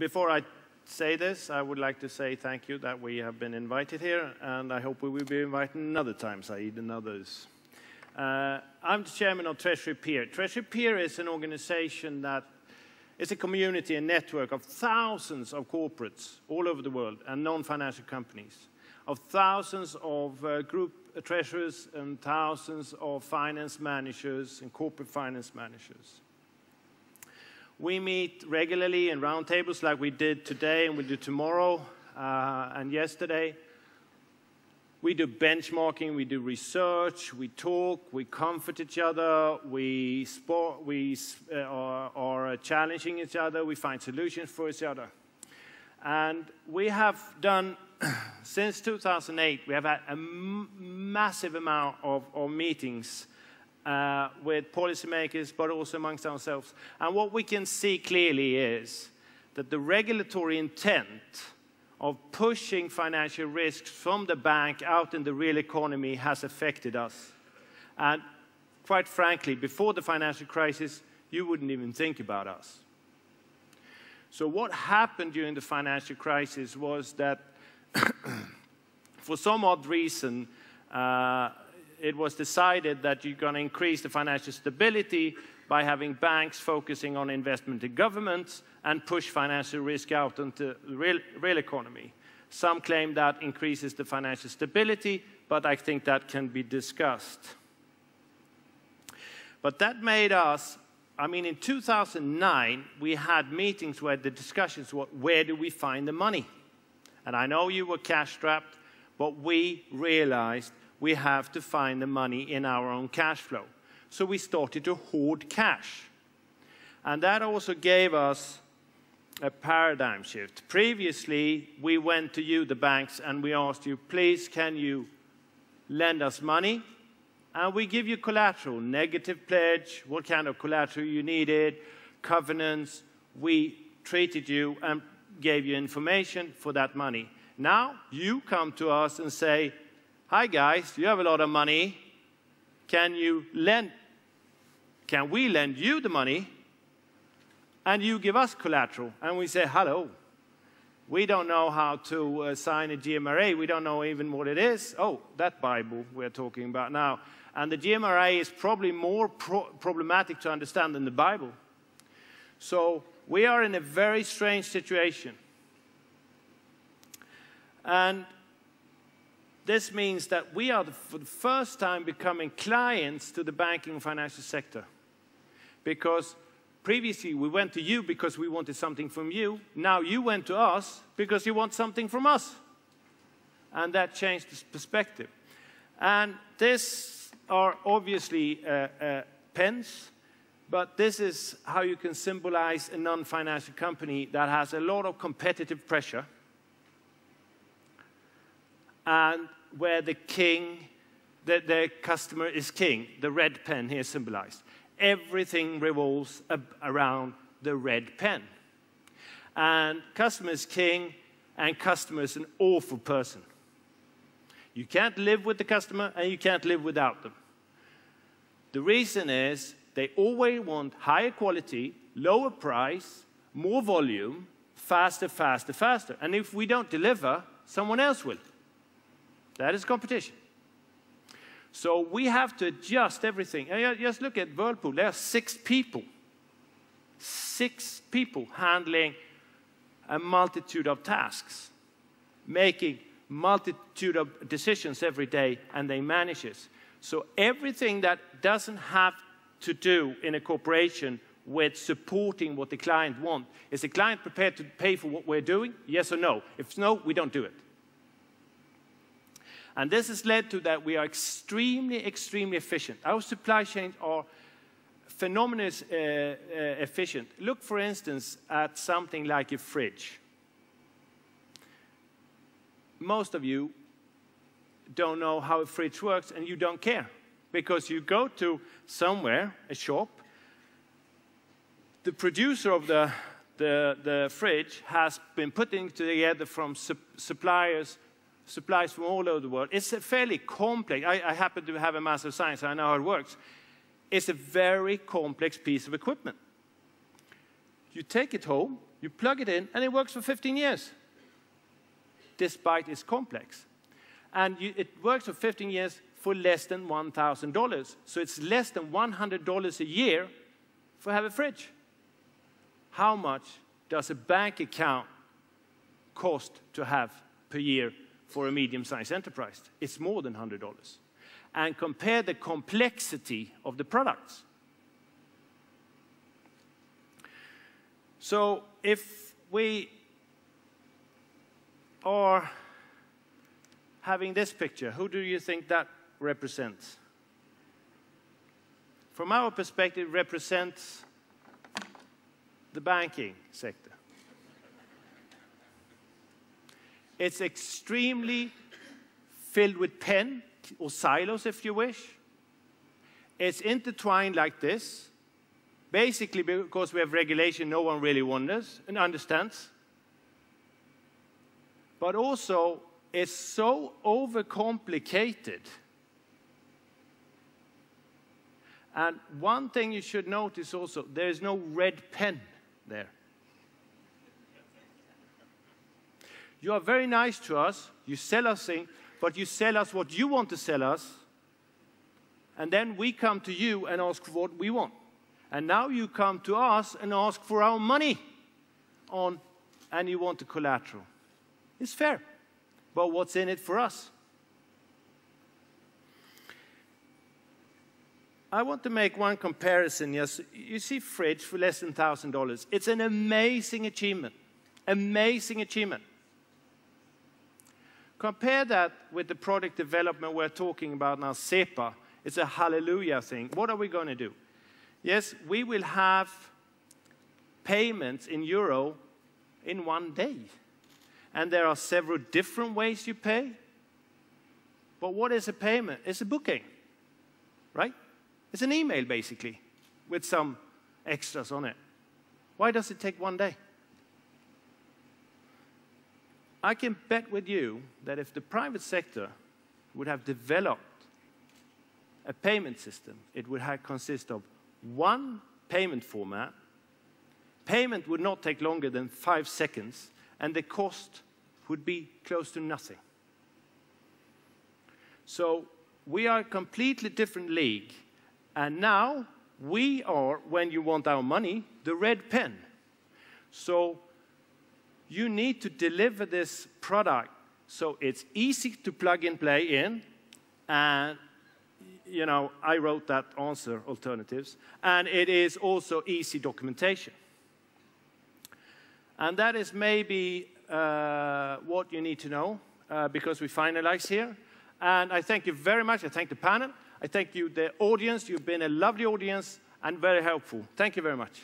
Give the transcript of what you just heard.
Before I say this, I would like to say thank you that we have been invited here, and I hope we will be invited another time, Saeed and others. I'm the chairman of Treasury Peer. Treasury Peer is an organization that is a community and network of thousands of corporates all over the world and non-financial companies, of thousands of group treasurers and thousands of finance managers and corporate finance managers. We meet regularly in roundtables like we did today and we'll do tomorrow and yesterday. We do benchmarking, we do research, we talk, we comfort each other, we are challenging each other, we find solutions for each other. And we have done, since 2008, we have had a massive amount of meetings with policymakers, but also amongst ourselves. And what we can see clearly is that the regulatory intent of pushing financial risks from the bank out in the real economy has affected us. And quite frankly, before the financial crisis, you wouldn't even think about us. So what happened during the financial crisis was that for some odd reason, it was decided that you're going to increase the financial stability by having banks focusing on investment in governments and push financial risk out into the real economy. Some claim that increases the financial stability, but I think that can be discussed. But that made us, I mean, in 2009, we had meetings where the discussions were, where do we find the money? And I know you were cash-strapped, but we realized we have to find the money in our own cash flow. So we started to hoard cash. And that also gave us a paradigm shift. Previously, we went to you, the banks, and we asked you, please, can you lend us money? And we give you collateral, negative pledge, what kind of collateral you needed, covenants. We treated you and gave you information for that money. Now, you come to us and say, hi guys, you have a lot of money. Can we lend you the money? And you give us collateral. And we say, hello. We don't know how to sign a GMRA. We don't know even what it is. Oh, that Bible we're talking about now. And the GMRA is probably more problematic to understand than the Bible. So we are in a very strange situation. And this means that we are, for the first time, becoming clients to the banking and financial sector. Because previously we went to you because we wanted something from you. Now you went to us because you want something from us. And that changed the perspective. And these are obviously pens, but this is how you can symbolize a non-financial company that has a lot of competitive pressure, and where the customer is king, the red pen here symbolized. Everything revolves around the red pen. And customer is king, and customer is an awful person. You can't live with the customer, and you can't live without them. The reason is they always want higher quality, lower price, more volume, faster, faster, faster. And if we don't deliver, someone else will. That is competition. So we have to adjust everything. And just look at Whirlpool. There are 6 people. 6 people handling a multitude of tasks, making multitude of decisions every day, and they manage it. So everything that doesn't have to do in a corporation with supporting what the client wants. Is the client prepared to pay for what we're doing? Yes or no? If no, we don't do it. And this has led to that we are extremely, extremely efficient. Our supply chains are phenomenally efficient. Look, for instance, at something like a fridge. Most of you don't know how a fridge works, and you don't care. Because you go to somewhere, a shop, the producer of the fridge has been putting together from supplies from all over the world. It's a fairly complex, I happen to have a Master of Science, I know how it works. It's a very complex piece of equipment. You take it home, you plug it in, and it works for 15 years, despite it's complex. And it works for 15 years for less than $1,000. So it's less than $100 a year for have a fridge. How much does a bank account cost to have per year for a medium-sized enterprise? It's more than $100. And compare the complexity of the products. So if we are having this picture, who do you think that represents? From our perspective, it represents the banking sector. It's extremely filled with pen, or silos if you wish. It's intertwined like this. Basically, because we have regulation, no one really wonders and understands. But also, it's so overcomplicated. And one thing you should notice also, there is no red pen there. You are very nice to us, you sell us things, but you sell us what you want to sell us, and then we come to you and ask for what we want. And now you come to us and ask for our money, and you want the collateral. It's fair, but what's in it for us? I want to make one comparison. Yes, you see fridge for less than $1,000. It's an amazing achievement, Compare that with the product development we're talking about now, SEPA. It's a hallelujah thing. What are we going to do? Yes, we will have payments in euro in one day. And there are several different ways you pay. But what is a payment? It's a booking, right? It's an email, basically, with some extras on it. Why does it take one day? I can bet with you that if the private sector would have developed a payment system, it would have consist of one payment format. Payment would not take longer than 5 seconds, and the cost would be close to nothing. So we are a completely different league, and now we are, when you want our money, the red pen. So you need to deliver this product so it's easy to plug and play in, and you know, I wrote that answer, alternatives, and it is also easy documentation. And that is maybe what you need to know, because we finalize here. And I thank you very much. I thank the panel. I thank you, the audience. You've been a lovely audience and very helpful. Thank you very much.